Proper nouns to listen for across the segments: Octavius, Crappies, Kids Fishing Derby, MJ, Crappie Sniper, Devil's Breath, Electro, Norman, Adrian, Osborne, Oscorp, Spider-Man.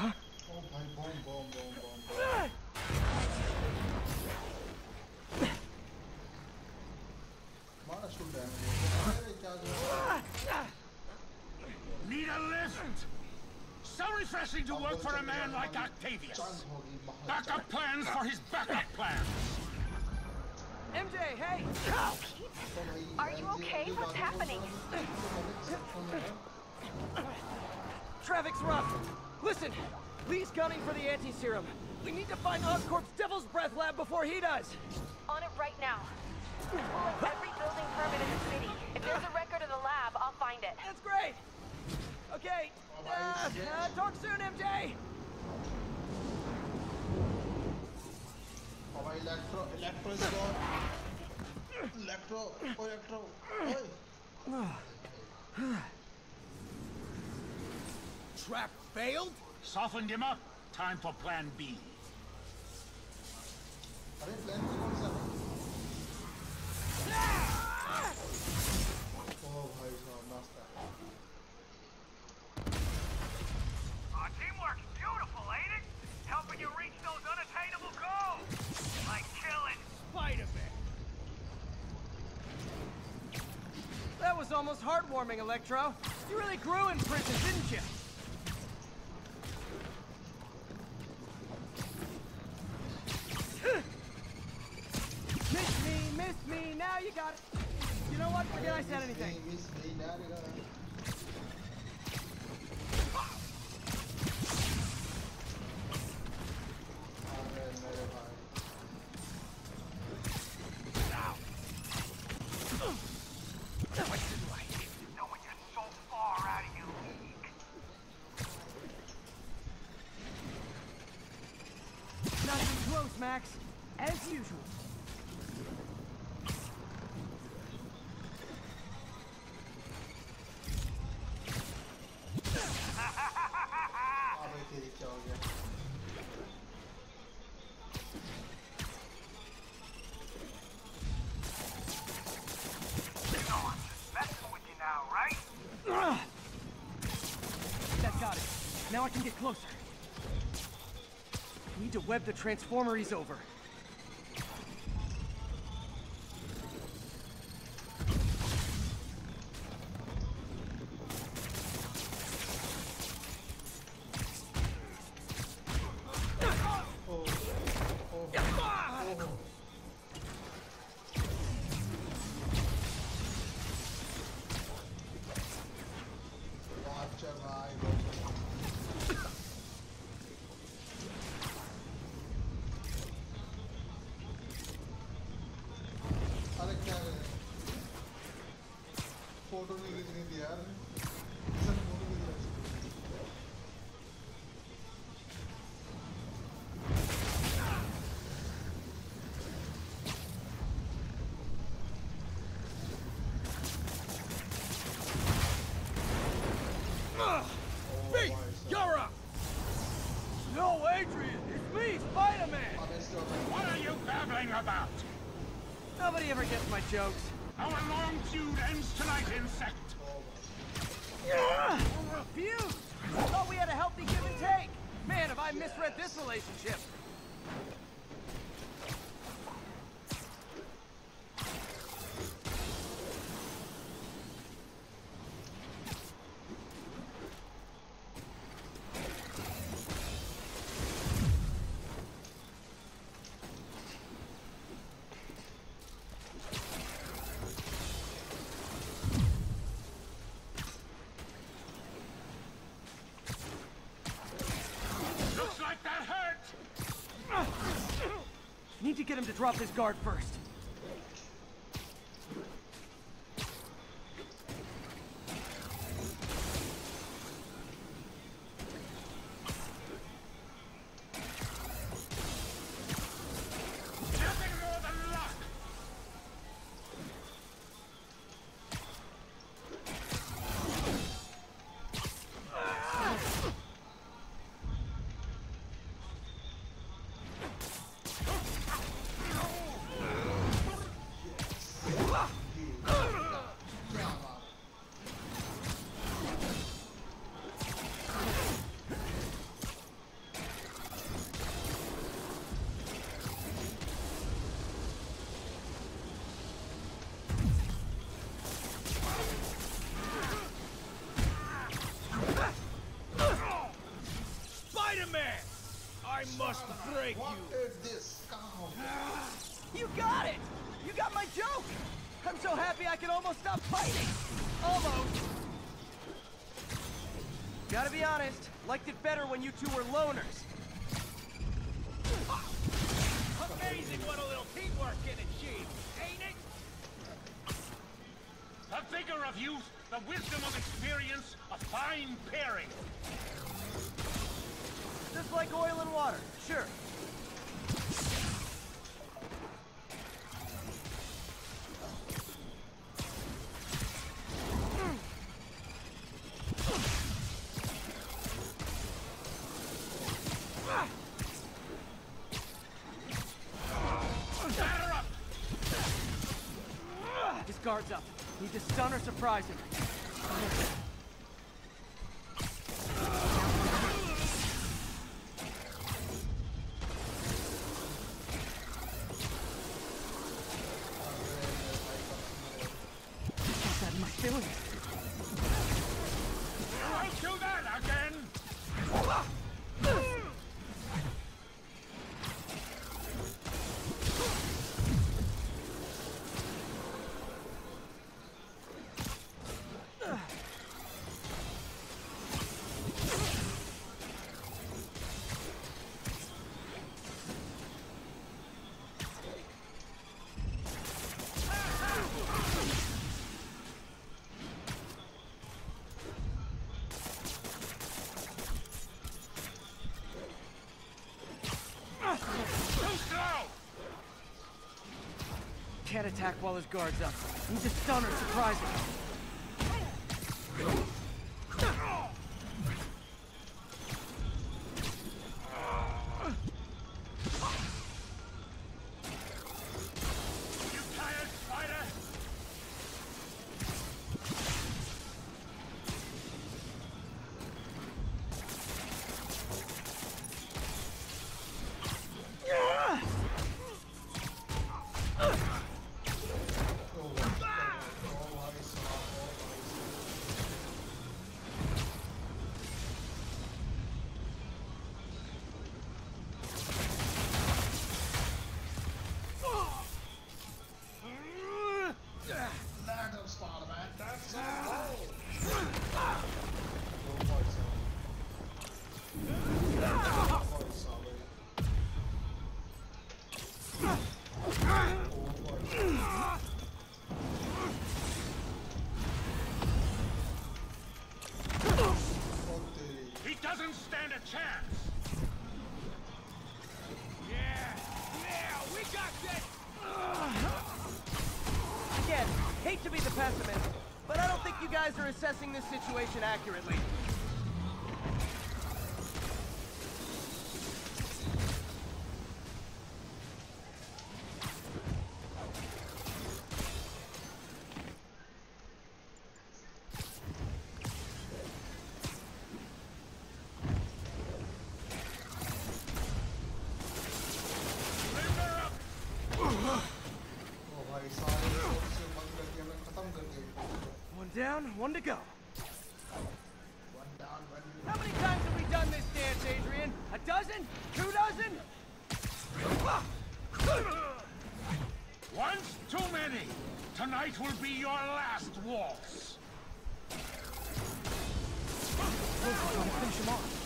Huh? Need a lift? So refreshing to work for a man like Octavius. Backup plans for his backup plans. MJ, hey! Oh, Keith! Are you okay? What's happening? Traffic's rough. Listen, Lee's gunning for the anti-serum. We need to find Oscorp's Devil's Breath lab before he does. On it right now. Pulling every building permit in the city. If there's a record of the lab, I'll find it. That's great. Okay. Talk soon, MJ. Oh, Electro is gone. Electro. Hey. Trap failed? Softened him up. Time for plan B. Teamwork, beautiful, ain't it? Helping you reach those unattainable goals. Like killing Spider-Man. That was almost heartwarming, Electro. You really grew in prison, didn't you? Miss me, now you got it. You know what? Forget I said anything. Miss me, now you got it. Max, as usual. That's with you now, right? That got it. Now I can get closer. Need to web the transformeries over. No, Adrian! It's me, Spider-Man! What are you babbling about? Nobody ever gets my jokes. Our long feud ends tonight, insect! You refuse! I thought we had a healthy give and take! Man, have I misread this relationship! Need to get him to drop his guard first. Sandman! I must break you! What is this? Oh. You got it! You got my joke! I'm so happy I can almost stop fighting! Almost! Gotta be honest, liked it better when you two were loners. Ah. Amazing what a little teamwork can achieve, ain't it? The vigor of youth, the wisdom of experience, a fine pairing. Just like oil and water, sure. His guard's up. Need to stun or surprise him. Can't attack while his guard's up. Need to stun or surprise him. Are assessing this situation accurately. One to go. How many times have we done this dance, Adrian? A dozen? 2 dozen? Once too many. Tonight will be your last waltz. Finish him off.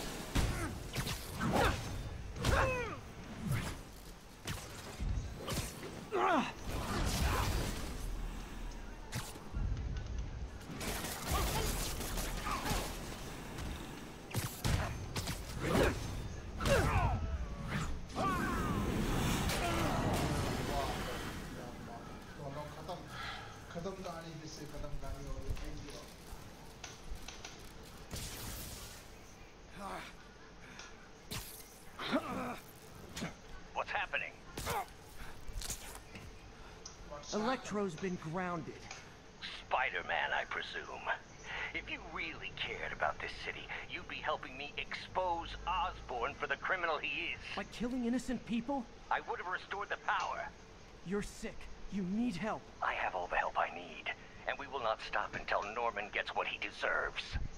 Electro's been grounded. Spider-Man, I presume. If you really cared about this city, you'd be helping me expose Osborne for the criminal he is. By killing innocent people? I would have restored the power. You're sick. You need help. I have all the help I need, and we will not stop until Norman gets what he deserves.